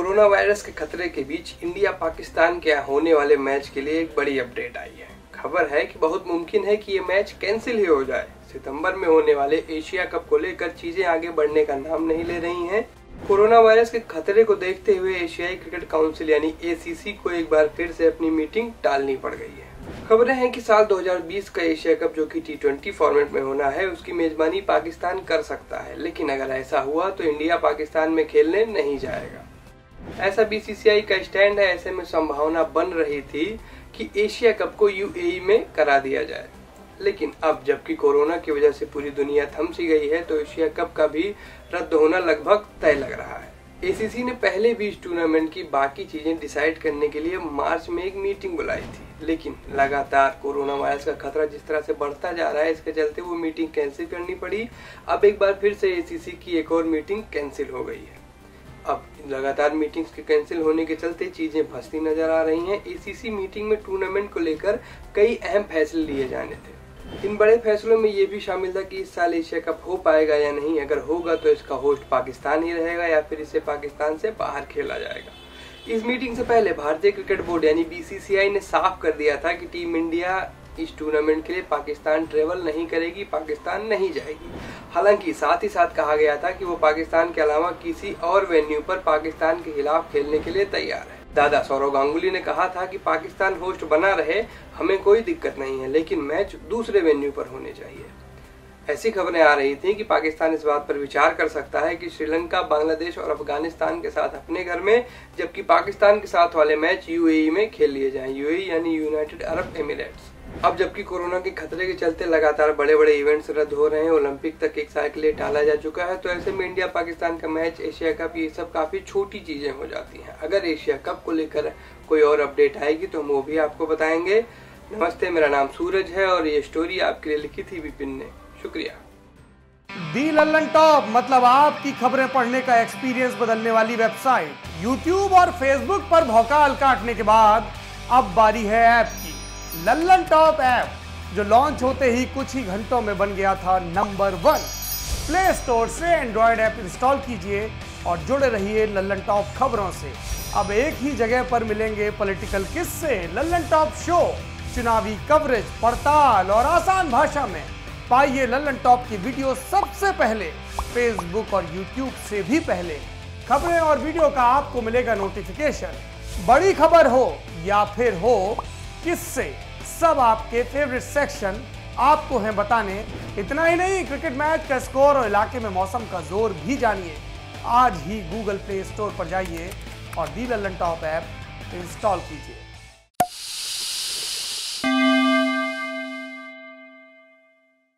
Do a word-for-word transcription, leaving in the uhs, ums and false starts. Corona virus के खतरे के बीच इंडिया पाकिस्तान के होने वाले मैच के लिए एक बड़ी अपडेट आई है। खबर है कि बहुत मुमकिन है कि ये मैच कैंसिल ही हो जाए। सितंबर में होने वाले एशिया कप को लेकर चीजें आगे बढ़ने का नाम नहीं ले रही हैं। कोरोना वायरस के खतरे को देखते हुए एशियाई क्रिकेट काउंसिल यानी ए सी सी को एक बार फिर से अपनी मीटिंग टालनी पड़ गई है। खबरें हैं कि साल दो हज़ार बीस का एशिया कप जो कि टी ट्वेंटी फॉर्मेट में होना है, उसकी मेजबानी पाकिस्तान कर सकता है, लेकिन अगर ऐसा हुआ तो इंडिया पाकिस्तान में खेलने नहीं जाएगा। ऐसा बी सी सी आई का स्टैंड है। ऐसे में संभावना बन रही थी कि एशिया कप को यू ए ई में करा दिया जाए, लेकिन अब जबकि कोरोना की वजह से पूरी दुनिया थम सी गई है तो एशिया कप का भी रद्द होना लगभग तय लग रहा है। ए सी सी ने पहले भी इस टूर्नामेंट की बाकी चीजें डिसाइड करने के लिए मार्च में एक मीटिंग बुलाई थी, लेकिन लगातार कोरोना वायरस का खतरा जिस तरह से बढ़ता जा रहा है, इसके चलते वो मीटिंग कैंसिल करनी पड़ी। अब एक बार फिर से ए सी सी की एक और मीटिंग कैंसिल हो गई है। अब लगातार मीटिंग्स के कैंसिल होने के चलते चीजें फंसती नजर आ रही हैं। ए सी सी मीटिंग में टूर्नामेंट को लेकर कई अहम फैसले लिए जाने थे। इन बड़े फैसलों में ये भी शामिल था कि इस साल एशिया कप हो पाएगा या नहीं। अगर होगा तो इसका होस्ट पाकिस्तान ही रहेगा या फिर इसे पाकिस्तान से बाहर खेला जाएगा। इस मीटिंग से पहले भारतीय क्रिकेट बोर्ड यानी बी सी सी आई ने साफ कर दिया था कि टीम इंडिया इस टूर्नामेंट के लिए पाकिस्तान ट्रेवल नहीं करेगी, पाकिस्तान नहीं जाएगी। हालांकि साथ ही साथ कहा गया था कि वो पाकिस्तान के अलावा किसी और वेन्यू पर पाकिस्तान के खिलाफ खेलने के लिए तैयार है। दादा सौरव गांगुली ने कहा था कि पाकिस्तान होस्ट बना रहे, हमें कोई दिक्कत नहीं है, लेकिन मैच दूसरे वेन्यू पर होने चाहिए। ऐसी खबरें आ रही थी कि पाकिस्तान इस बात पर विचार कर सकता है कि श्रीलंका, बांग्लादेश और अफगानिस्तान के साथ अपने घर में, जबकि पाकिस्तान के साथ वाले मैच यू ए ई में खेल लिए जाएं। यू ए ई यानी यूनाइटेड अरब एमिरेट्स। अब जबकि कोरोना के खतरे के चलते लगातार बड़े बड़े इवेंट्स रद्द हो रहे हैं, ओलंपिक तक एक साल के लिए टाला जा चुका है, तो ऐसे में इंडिया पाकिस्तान का मैच, एशिया कप, ये सब काफ़ी छोटी चीज़ें हो जाती हैं। अगर एशिया कप को लेकर कोई और अपडेट आएगी तो हम वो भी आपको बताएंगे। नमस्ते, मेरा नाम सूरज है और ये स्टोरी आपके लिए लिखी थी विपिन ने। शुक्रिया। दी लल्लनटॉप मतलब आपकी खबरें पढ़ने का एक्सपीरियंस बदलने वाली वेबसाइट। यूट्यूब और फेसबुक पर भौकाल काटने के बाद अब बारी है ऐप की। लल्लनटॉप ऐप जो लॉन्च होते ही कुछ ही घंटों में बन गया था नंबर वन। प्ले स्टोर से एंड्रॉयड ऐप इंस्टॉल कीजिए और जुड़े रहिए लल्लनटॉप खबरों से। अब एक ही जगह पर मिलेंगे पॉलिटिकल किस्से, लल्लनटॉप शो, चुनावी कवरेज, पड़ताल और आसान भाषा में। पाइए लल्लनटॉप की वीडियो सबसे पहले फेसबुक और यूट्यूब से भी पहले। खबरें और वीडियो का आपको मिलेगा नोटिफिकेशन। बड़ी खबर हो या फिर हो किससे, सब आपके फेवरेट सेक्शन आपको हैं बताने। इतना ही नहीं, क्रिकेट मैच का स्कोर और इलाके में मौसम का जोर भी जानिए। आज ही गूगल प्ले स्टोर पर जाइए और दी लल्लनटॉप ऐप इंस्टॉल कीजिए।